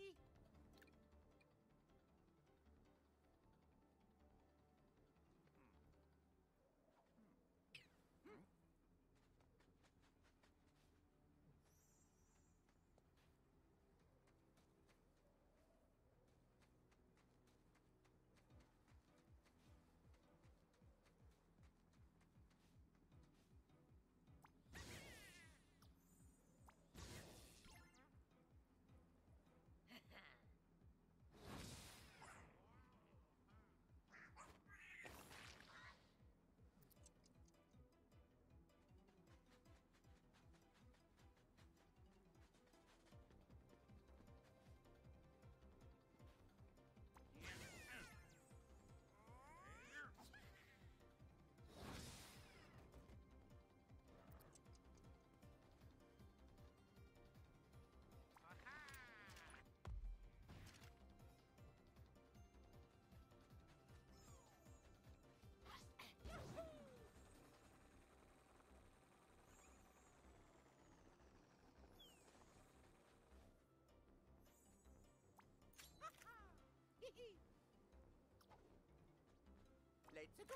Let's go!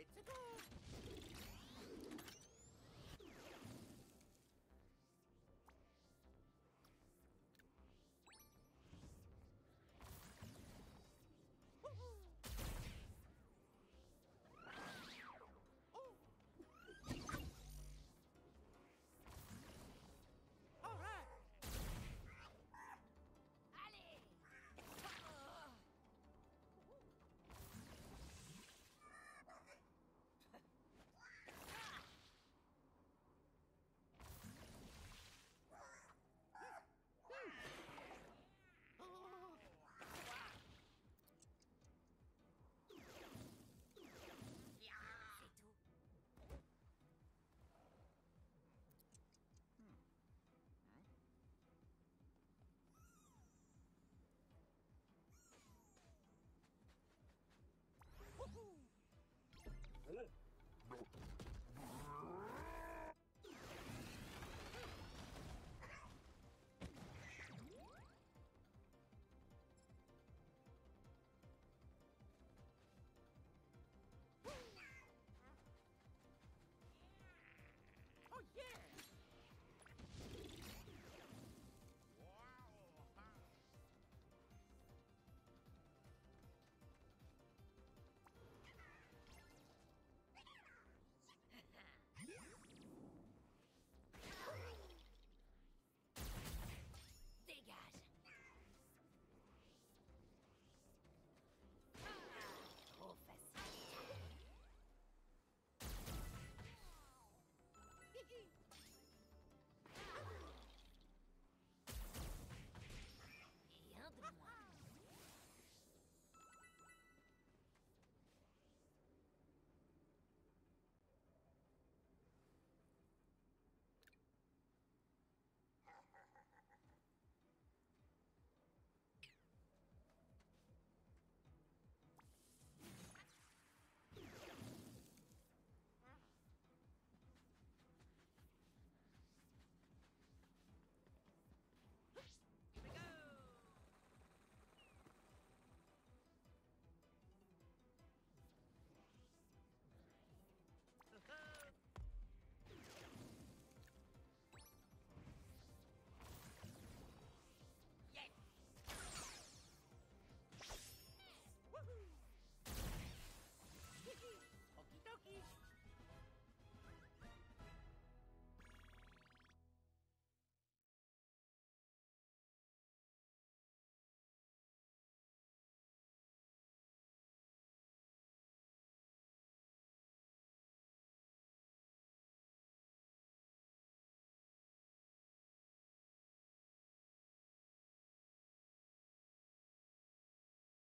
candidate to go. Yeah!